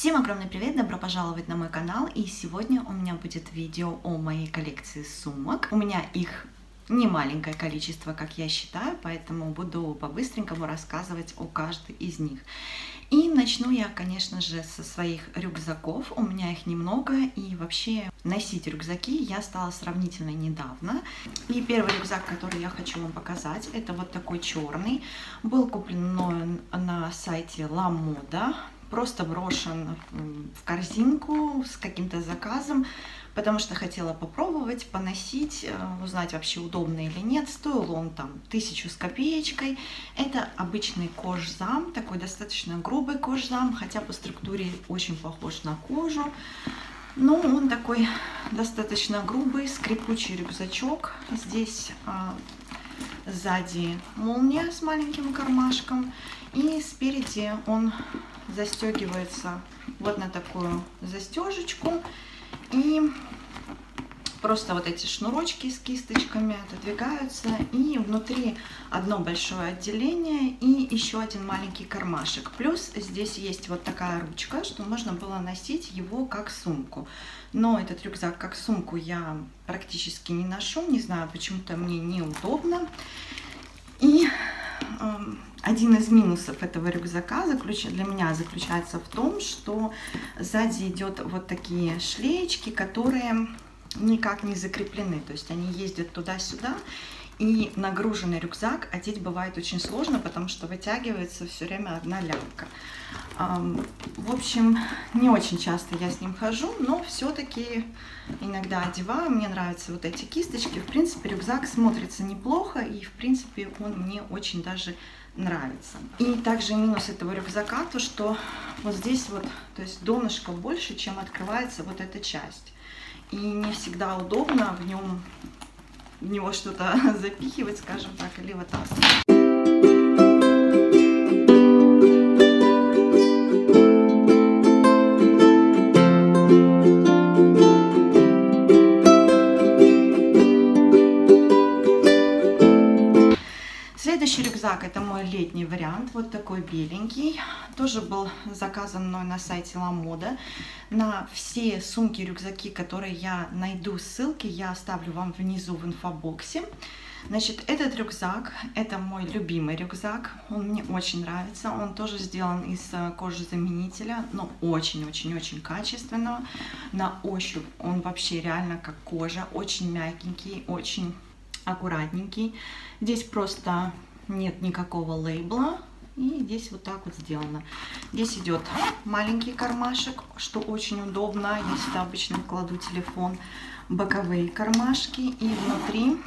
Всем огромный привет, добро пожаловать на мой канал, и сегодня у меня будет видео о моей коллекции сумок. У меня их немаленькое количество, как я считаю, поэтому буду по-быстренькому рассказывать о каждой из них. И начну я, конечно же, со своих рюкзаков. У меня их немного, и вообще носить рюкзаки я стала сравнительно недавно. И первый рюкзак, который я хочу вам показать, это вот такой черный. Был куплен мною на сайте Lamoda. Просто брошен в корзинку с каким-то заказом, потому что хотела попробовать, поносить, узнать вообще удобно или нет. Стоил он там 1000 с копеечкой. Это обычный кожзам, такой достаточно грубый кожзам, хотя по структуре очень похож на кожу. Но он такой достаточно грубый, скрипучий рюкзачок. Здесь сзади молния с маленьким кармашком, и спереди он застегивается вот на такую застежечку, и просто вот эти шнурочки с кисточками отодвигаются, и внутри одно большое отделение и еще один маленький кармашек. Плюс здесь есть вот такая ручка, что можно было носить его как сумку. Но этот рюкзак как сумку я практически не ношу, не знаю, почему-то мне неудобно. И один из минусов этого рюкзака для меня заключается в том, что сзади идет вот такие шлеечки, которые никак не закреплены, то есть они ездят туда-сюда, и нагруженный рюкзак одеть бывает очень сложно, потому что вытягивается все время одна лямка. В общем, не очень часто я с ним хожу, но все-таки иногда одеваю. Мне нравятся вот эти кисточки. В принципе, рюкзак смотрится неплохо, и в принципе он мне очень даже нравится. И также минус этого рюкзака то, что вот здесь вот, то есть донышко больше, чем открывается вот эта часть. И не всегда удобно в него что-то запихивать, скажем так, или вот так. Следующий рюкзак — это мой летний вариант, вот такой беленький. Тоже был заказан мной на сайте Lamoda. На все сумки, рюкзаки, которые я найду, ссылки я оставлю вам внизу в инфобоксе. Значит, этот рюкзак, это мой любимый рюкзак, он мне очень нравится. Он тоже сделан из кожезаменителя, но очень-очень-очень качественного. На ощупь он вообще реально как кожа, очень мягенький, очень аккуратненький. Здесь просто нет никакого лейбла, и здесь вот так вот сделано. Здесь идет маленький кармашек, что очень удобно. Я сюда обычно кладу телефон. Боковые кармашки, и внутри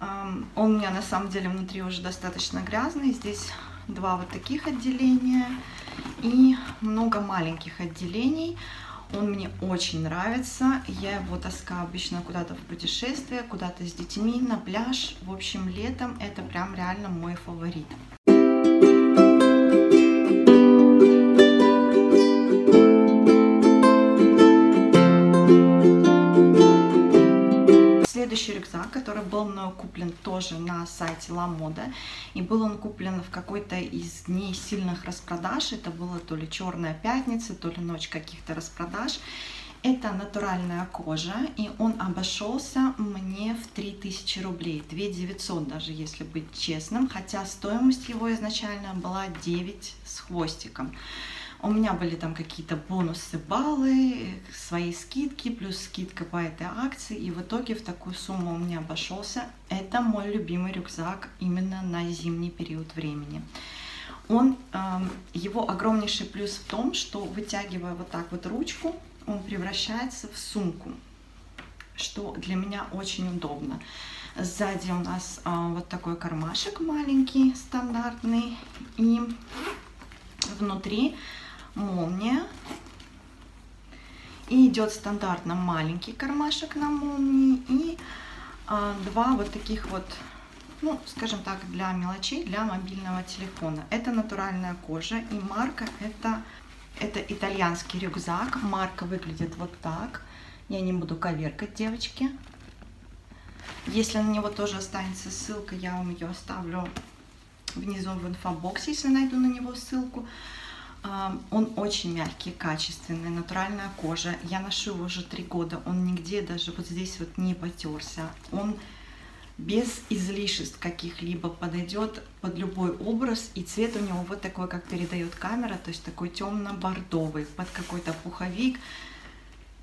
он у меня на самом деле внутри уже достаточно грязный. Здесь два вот таких отделения и много маленьких отделений. Он мне очень нравится. Я его таскаю обычно куда-то в путешествие, куда-то с детьми, на пляж. В общем, летом это прям реально мой фаворит. Следующий рюкзак, который был мною куплен тоже на сайте Lamoda, и был он куплен в какой-то из дней сильных распродаж. Это было то ли Черная пятница, то ли ночь каких-то распродаж. Это натуральная кожа, и он обошелся мне в 3000 рублей, 2900 даже, если быть честным, хотя стоимость его изначально была 9 с хвостиком. У меня были там какие-то бонусы, баллы, свои скидки, плюс скидка по этой акции. И в итоге в такую сумму у меня обошелся. Это мой любимый рюкзак именно на зимний период времени. Его огромнейший плюс в том, что, вытягивая вот так вот ручку, он превращается в сумку, что для меня очень удобно. Сзади у нас вот такой кармашек маленький, стандартный. И внутри молния, и идет стандартно маленький кармашек на молнии, и два вот таких вот, ну, скажем так, для мелочей, для мобильного телефона. Это натуральная кожа, и марка это итальянский рюкзак. Марка выглядит вот так. Я не буду коверкать, девочки. Если на него тоже останется ссылка, я вам ее оставлю внизу в инфобоксе, если найду на него ссылку. Он очень мягкий, качественный, натуральная кожа. Я ношу его уже 3 года, он нигде даже вот здесь вот не потерся. Он без излишеств каких-либо подойдет под любой образ, и цвет у него вот такой, как передает камера, то есть такой темно-бордовый, под какой-то пуховик.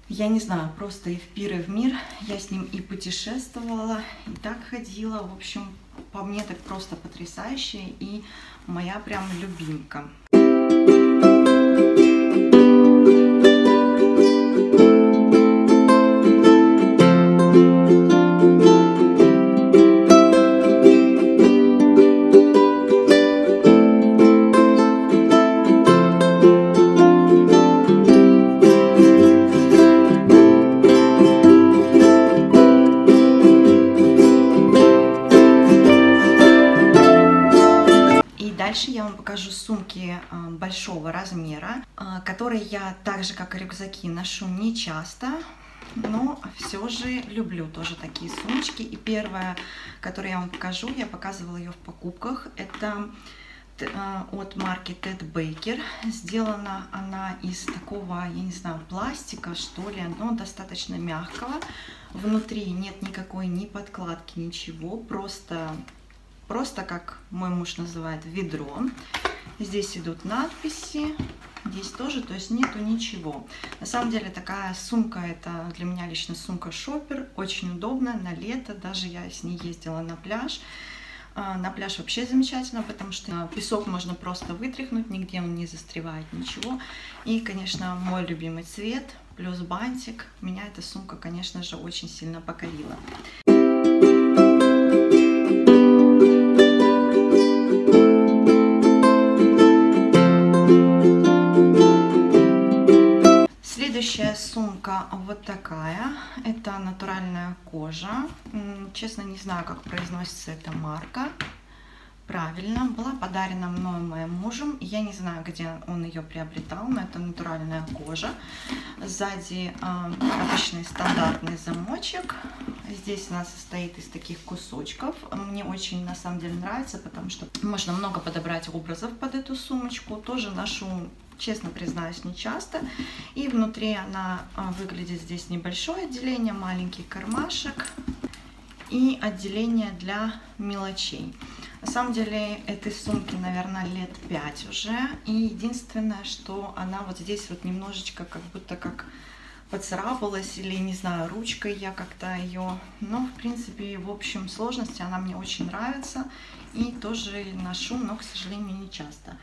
Я не знаю, просто и в пир, и в мир. Я с ним и путешествовала, и так ходила. В общем, по мне так просто потрясающе, и моя прям любимка. Дальше я вам покажу сумки большого размера, которые я так же, как и рюкзаки, ношу не часто, но все же люблю тоже такие сумочки. И первая, которую я вам покажу, я показывала ее в покупках, это от марки Ted Baker. Сделана она из такого, я не знаю, пластика, что ли, но достаточно мягкого. Внутри нет никакой ни подкладки, ничего, просто, как мой муж называет, ведро. Здесь идут надписи, здесь тоже, то есть нету ничего. На самом деле такая сумка, это для меня лично сумка-шопер, очень удобно на лето, даже я с ней ездила на пляж. На пляж вообще замечательно, потому что песок можно просто вытряхнуть, нигде он не застревает, ничего. И, конечно, мой любимый цвет, плюс бантик, меня эта сумка, конечно же, очень сильно покорила. Следующая сумка вот такая, это натуральная кожа, честно не знаю, как произносится эта марка правильно, была подарена мной моим мужем, я не знаю, где он ее приобретал, но это натуральная кожа, сзади обычный стандартный замочек, здесь она состоит из таких кусочков, мне очень на самом деле нравится, потому что можно много подобрать образов под эту сумочку, тоже ношу, честно признаюсь, не часто, и внутри она выглядит, здесь небольшое отделение, маленький кармашек и отделение для мелочей. На самом деле этой сумке, наверное, лет 5 уже, и единственное, что она вот здесь вот немножечко как будто как поцарапалась, или, не знаю, ручкой я как-то ее, но, в принципе, в общем сложности она мне очень нравится, и тоже ношу, но, к сожалению, не часто.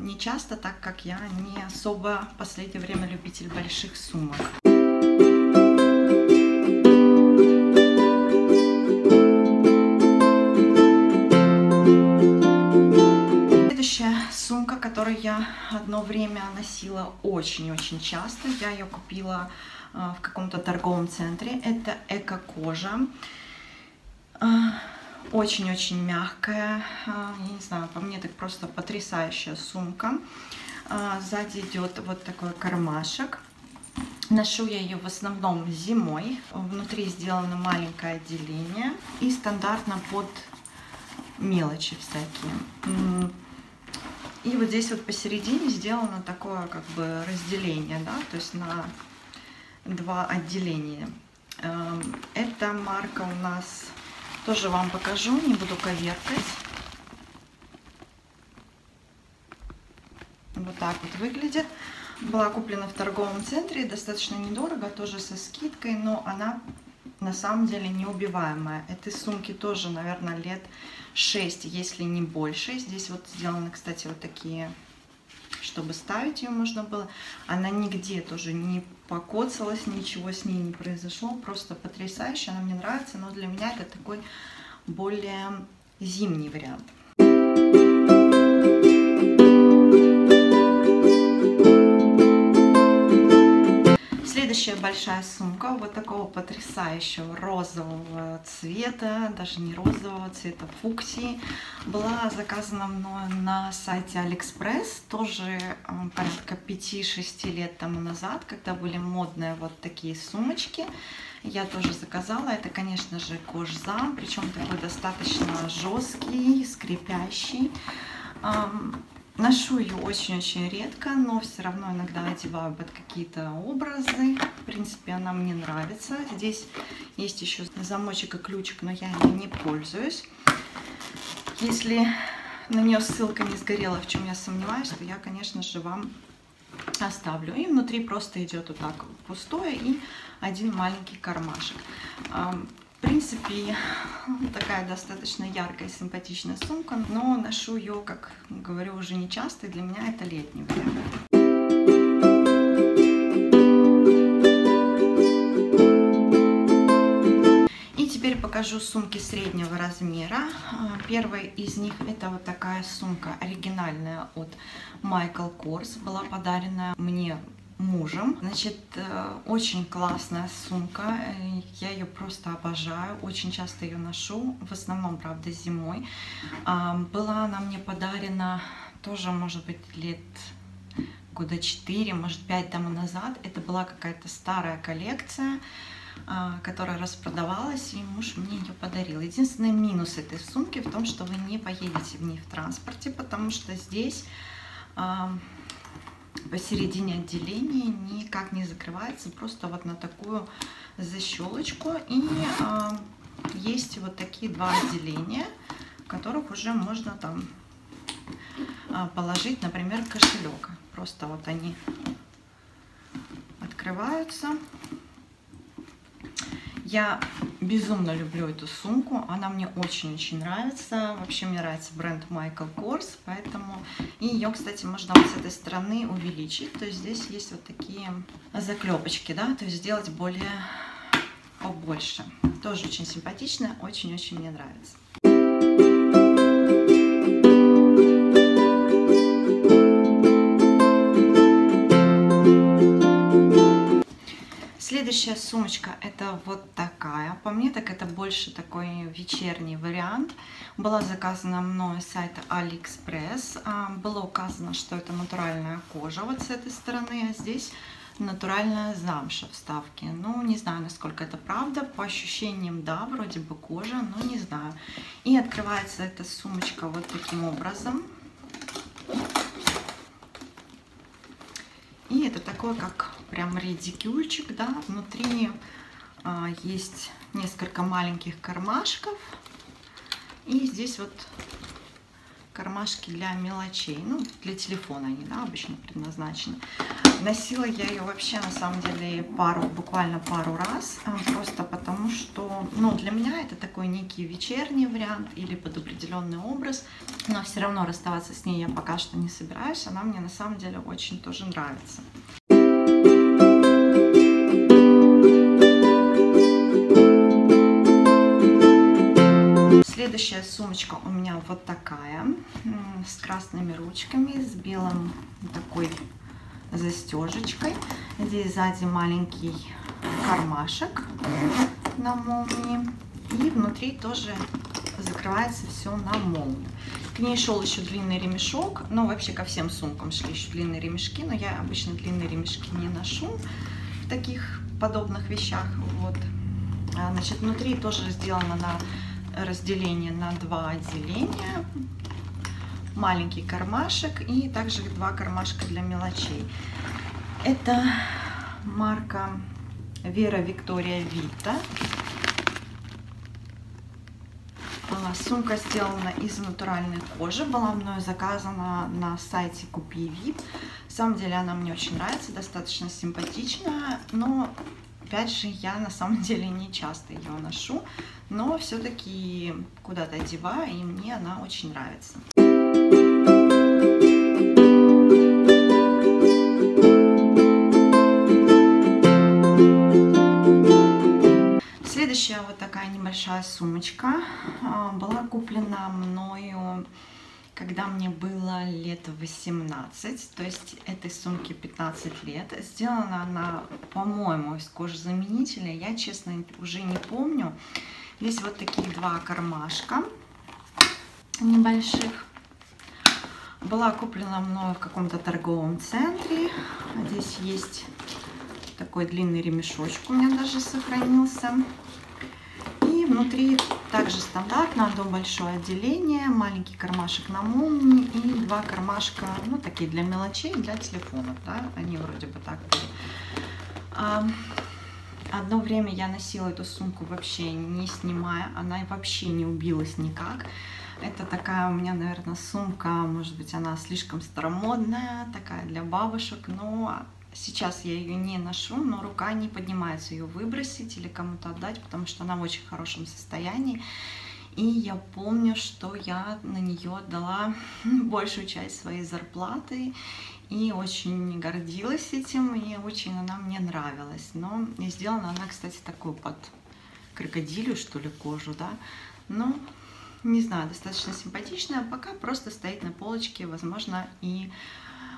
Не часто, так как я не особо в последнее время любитель больших сумок. Следующая сумка, которую я одно время носила очень-очень часто, я ее купила в каком-то торговом центре, это эко-кожа. Очень-очень мягкая, я не знаю, по мне так просто потрясающая сумка. Сзади идет вот такой кармашек. Ношу я ее в основном зимой. Внутри сделано маленькое отделение и стандартно под мелочи всякие. И вот здесь вот посередине сделано такое как бы разделение, да, то есть на 2 отделения. Эта марка у нас... Тоже вам покажу, не буду коверкать. Вот так вот выглядит. Была куплена в торговом центре, достаточно недорого, тоже со скидкой, но она на самом деле неубиваемая. Этой сумки тоже, наверное, лет 6, если не больше. Здесь вот сделаны, кстати, вот такие, чтобы ставить ее можно было. Она нигде тоже не покоцалась, ничего с ней не произошло, просто потрясающе, она мне нравится, но для меня это такой более зимний вариант. Следующая большая сумка вот такого потрясающего розового цвета, даже не розового цвета, фуксии, была заказана мной на сайте AliExpress, тоже порядка 5-6 лет тому назад, когда были модные вот такие сумочки. Я тоже заказала, это, конечно же, кожзам, причем такой достаточно жесткий, скрипящий. Ношу ее очень-очень редко, но все равно иногда одеваю под какие-то образы. В принципе, она мне нравится. Здесь есть еще замочек и ключик, но я ей не пользуюсь. Если на нее ссылка не сгорела, в чем я сомневаюсь, то я, конечно же, вам оставлю. И внутри просто идет вот так пустое и один маленький кармашек. В принципе, такая достаточно яркая, симпатичная сумка, но ношу ее, как говорю, уже не часто, и для меня это летний вариант. Покажу сумки среднего размера. Первая из них — это вот такая сумка оригинальная от Michael Kors, была подарена мне мужем. Значит, очень классная сумка, я ее просто обожаю, очень часто ее ношу, в основном, правда, зимой. Была она мне подарена тоже, может быть, лет года 4, может 5 тому назад. Это была какая-то старая коллекция, которая распродавалась, и муж мне ее подарил. Единственный минус этой сумки в том, что вы не поедете в ней в транспорте, потому что здесь посередине отделения никак не закрывается, просто вот на такую защелочку. И есть вот такие два отделения, в которых уже можно там положить, например, кошелек. Просто вот они открываются. Я безумно люблю эту сумку, она мне очень-очень нравится. Вообще мне нравится бренд Michael Kors, поэтому... И ее, кстати, можно вот с этой стороны увеличить. То есть здесь есть вот такие заклепочки, да, то есть сделать более побольше. Тоже очень симпатично, очень-очень мне нравится. Следующая сумочка — это вот такая. По мне, так это больше такой вечерний вариант. Была заказана мной с сайта AliExpress. Было указано, что это натуральная кожа вот с этой стороны, а здесь натуральная замша вставки. Ну, не знаю, насколько это правда. По ощущениям, да, вроде бы кожа, но не знаю. И открывается эта сумочка вот таким образом. И это такой, как прям редикюльчик, да, внутри есть несколько маленьких кармашков, и здесь вот кармашки для мелочей, ну, для телефона они, да, обычно предназначены. Носила я ее вообще, на самом деле, буквально пару раз, просто потому что, ну, для меня это такой некий вечерний вариант или под определенный образ, но все равно расставаться с ней я пока что не собираюсь, она мне, на самом деле, очень тоже нравится. Следующая сумочка у меня вот такая, с красными ручками, с белым такой застежечкой. Здесь сзади маленький кармашек на молнии, и внутри тоже закрывается все на молнию. К ней шел еще длинный ремешок, но вообще ко всем сумкам шли еще длинные ремешки, но я обычно длинные ремешки не ношу в таких подобных вещах. Вот. Значит, внутри тоже сделано на разделение на два отделения, маленький кармашек и также два кармашка для мелочей. Это марка Vera Victoria Vita. Сумка сделана из натуральной кожи, была мною заказана на сайте KupiVip. На самом деле она мне очень нравится, достаточно симпатичная, но опять же, я на самом деле не часто ее ношу, но все-таки куда-то одеваю, и мне она очень нравится. Следующая вот такая небольшая сумочка была куплена мною, когда мне было лет 18, то есть этой сумке 15 лет. Сделана она, по-моему, из кожезаменителя, я, честно, уже не помню. Здесь вот такие два кармашка небольших. Была куплена мною в каком-то торговом центре. Здесь есть такой длинный ремешочек, у меня даже сохранился. И Внутри также стандартно, одно большое отделение, маленький кармашек на молнии и два кармашка, ну, такие для мелочей, для телефонов, да, они вроде бы так были. Одно время я носила эту сумку вообще не снимая, она вообще не убилась никак. Это такая у меня, наверное, сумка, может быть, она слишком старомодная, такая для бабушек, но сейчас я ее не ношу, но рука не поднимается ее выбросить или кому-то отдать, потому что она в очень хорошем состоянии. И я помню, что я на нее отдала большую часть своей зарплаты и очень гордилась этим, и очень она мне нравилась. Но сделана она, кстати, такую под крокодилью, что ли, кожу, да, но не знаю, достаточно симпатичная, пока просто стоит на полочке, возможно, и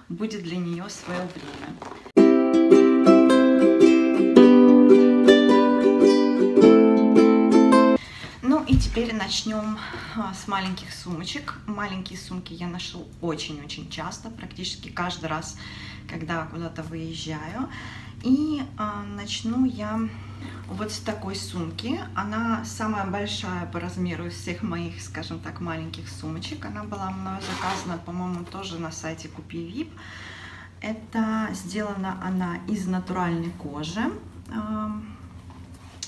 будет для нее свое время. Ну и теперь начнем с маленьких сумочек. Маленькие сумки я ношу очень-очень часто, практически каждый раз, когда куда-то выезжаю. И начну я вот с такой сумки. Она самая большая по размеру из всех моих, скажем так, маленьких сумочек. Она была мною заказана, по-моему, тоже на сайте KupiVip. Это сделана она из натуральной кожи,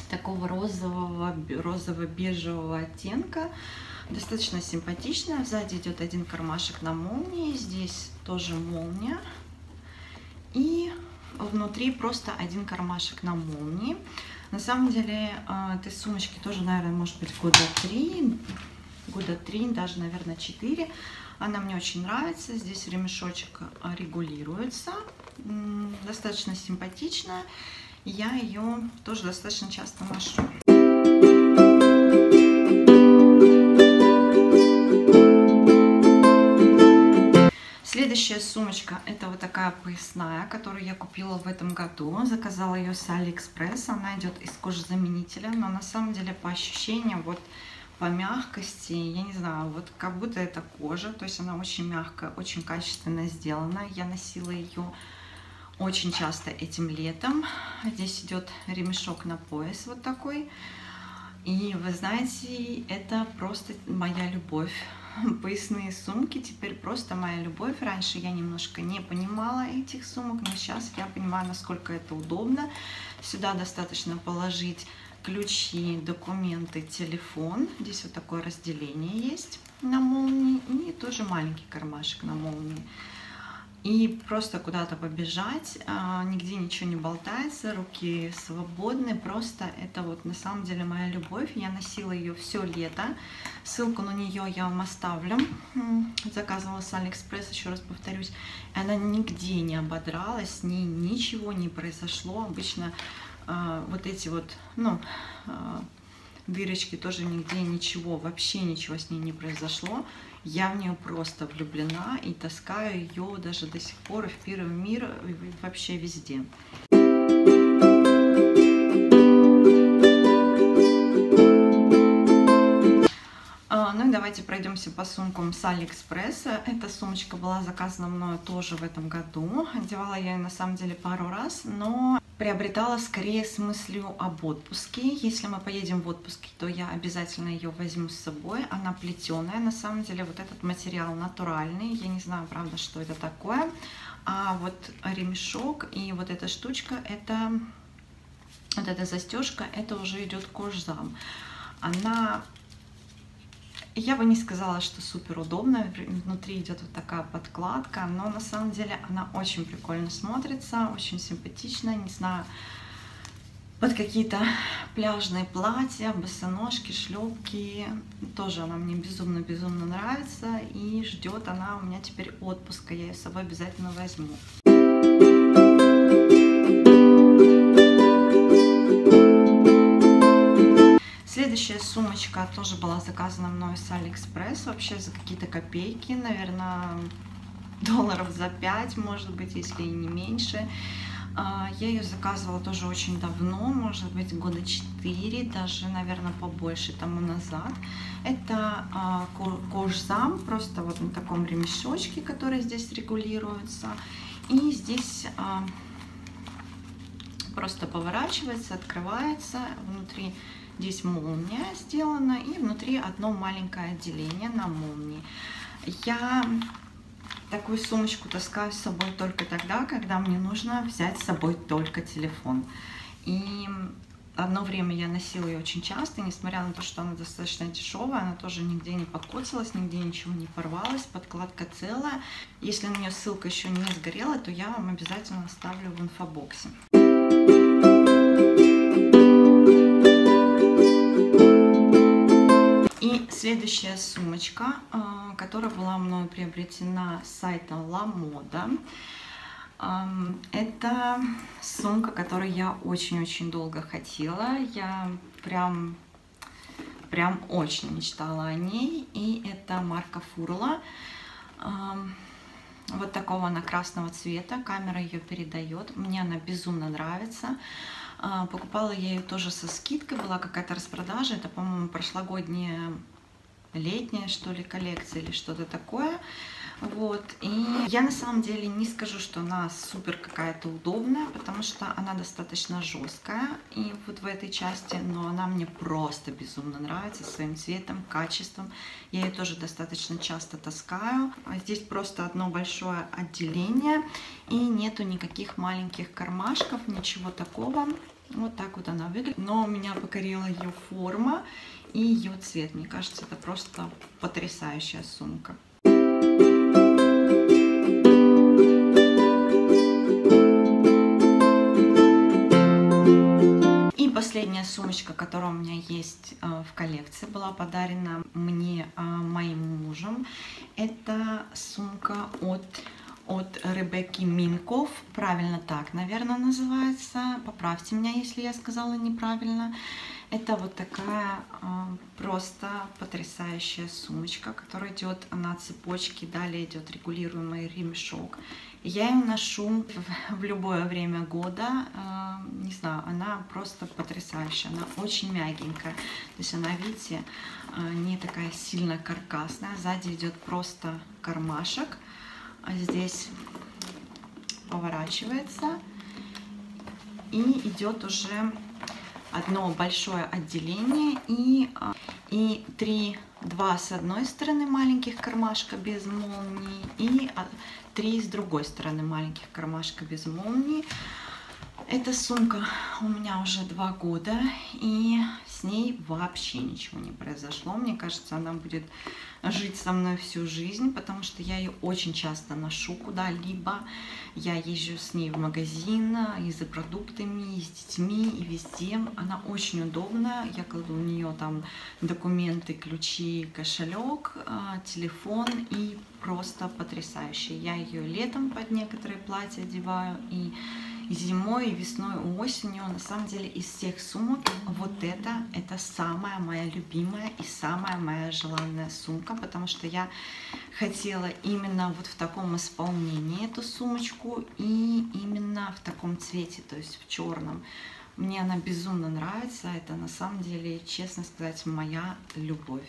такого розово-бежевого оттенка. Достаточно симпатичная. Сзади идет один кармашек на молнии. Здесь тоже молния. И внутри просто один кармашек на молнии. На самом деле этой сумочки тоже, наверное, может быть года три, даже, наверное, 4. Она мне очень нравится. Здесь ремешочек регулируется. Достаточно симпатичная. Я ее тоже достаточно часто ношу. Следующая сумочка — это вот такая поясная, которую я купила в этом году. Заказала ее с AliExpress. Она идет из кожезаменителя, но на самом деле по ощущениям, вот по мягкости, я не знаю, вот как будто это кожа. То есть она очень мягкая, очень качественно сделана. Я носила ее очень часто этим летом. Здесь идет ремешок на пояс вот такой. И вы знаете, это просто моя любовь. Поясные сумки теперь просто моя любовь. Раньше я немножко не понимала этих сумок, но сейчас я понимаю, насколько это удобно. Сюда достаточно положить ключи, документы, телефон. Здесь вот такое разделение есть на молнии. И тоже маленький кармашек на молнии. И просто куда-то побежать, нигде ничего не болтается, руки свободны. Просто это вот на самом деле моя любовь. Я носила ее все лето. Ссылку на нее я вам оставлю. Заказывала с AliExpress, еще раз повторюсь. Она нигде не ободралась, с ней ничего не произошло. Обычно вот эти вот, ну, дырочки, тоже нигде ничего, вообще ничего с ней не произошло. Я в нее просто влюблена и таскаю ее даже до сих пор в первый мир и вообще везде. Ну и давайте пройдемся по сумкам с AliExpress. Эта сумочка была заказана мною тоже в этом году. Одевала я ее на самом деле пару раз, но приобретала скорее с мыслью об отпуске. Если мы поедем в отпуск, то я обязательно ее возьму с собой. Она плетеная. На самом деле вот этот материал натуральный. Я не знаю, правда, что это такое. А вот ремешок и вот эта штучка, это вот эта застежка, это уже идет кожзам. Она, я бы не сказала, что супер удобно. Внутри идет вот такая подкладка, но на самом деле она очень прикольно смотрится, очень симпатично. Не знаю, под какие-то пляжные платья, босоножки, шлепки. Тоже она мне безумно-безумно нравится. И ждет она у меня теперь отпуска. Я ее с собой обязательно возьму. Следующая сумочка тоже была заказана мной с AliExpress, вообще за какие-то копейки, наверное, долларов за 5, может быть, если и не меньше. Я ее заказывала тоже очень давно, может быть, года 4, даже, наверное, побольше тому назад. Это кожзам, просто вот на таком ремешочке, который здесь регулируется. И здесь просто поворачивается, открывается внутри. Здесь молния сделана, и внутри одно маленькое отделение на молнии. Я такую сумочку таскаю с собой только тогда, когда мне нужно взять с собой только телефон. И одно время я носила ее очень часто, несмотря на то, что она достаточно дешевая, она тоже нигде не подкоцалась, нигде ничего не порвалось, подкладка целая. Если на нее ссылка еще не сгорела, то я вам обязательно оставлю в инфобоксе. И следующая сумочка, которая была мной приобретена с сайта Lamoda. Это сумка, которую я очень-очень долго хотела. Я прям очень мечтала о ней. И это марка Фурла. Вот такого она красного цвета. Камера ее передает. Мне она безумно нравится. Покупала я ее тоже со скидкой. Была какая-то распродажа. Это, по-моему, прошлогодняя летняя, что ли, коллекция или что-то такое. Вот, и я на самом деле не скажу, что она супер какая-то удобная, потому что она достаточно жесткая, и вот в этой части, но она мне просто безумно нравится своим цветом, качеством. Я ее тоже достаточно часто таскаю. Здесь просто одно большое отделение, и нету никаких маленьких кармашков, ничего такого. Вот так вот она выглядит. Но меня покорила ее форма и ее цвет. Мне кажется, это просто потрясающая сумка. Последняя сумочка, которая у меня есть в коллекции, была подарена мне моим мужем. Это сумка от Ребекки Минкофф. Правильно так, наверное, называется. Поправьте меня, если я сказала неправильно. Это вот такая просто потрясающая сумочка, которая идет на цепочке. Далее идет регулируемый ремешок. Я ее ношу в любое время года. Не знаю, она просто потрясающая. Она очень мягенькая. То есть она, видите, не такая сильно каркасная. Сзади идет просто кармашек. Здесь поворачивается и идет уже одно большое отделение и два с одной стороны маленьких кармашка без молнии и три с другой стороны маленьких кармашка без молнии. Эта сумка у меня уже 2 года, и с ней вообще ничего не произошло. Мне кажется, она будет жить со мной всю жизнь, потому что я ее очень часто ношу куда-либо. Я езжу с ней в магазин, и за продуктами, и с детьми, и везде. Она очень удобная. Я кладу у нее там документы, ключи, кошелек, телефон, и просто потрясающая. Я ее летом под некоторые платья одеваю, и зимой, весной, осенью. На самом деле из всех сумок вот это самая моя любимая и самая моя желанная сумка, потому что я хотела именно вот в таком исполнении эту сумочку и именно в таком цвете, то есть в черном. Мне она безумно нравится. Это на самом деле, честно сказать, моя любовь.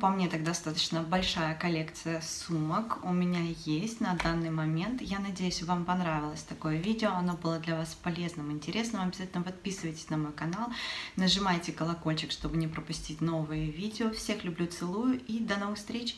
По мне, так достаточно большая коллекция сумок у меня есть на данный момент. Я надеюсь, вам понравилось такое видео, оно было для вас полезным, интересным. Обязательно подписывайтесь на мой канал, нажимайте колокольчик, чтобы не пропустить новые видео. Всех люблю, целую и до новых встреч!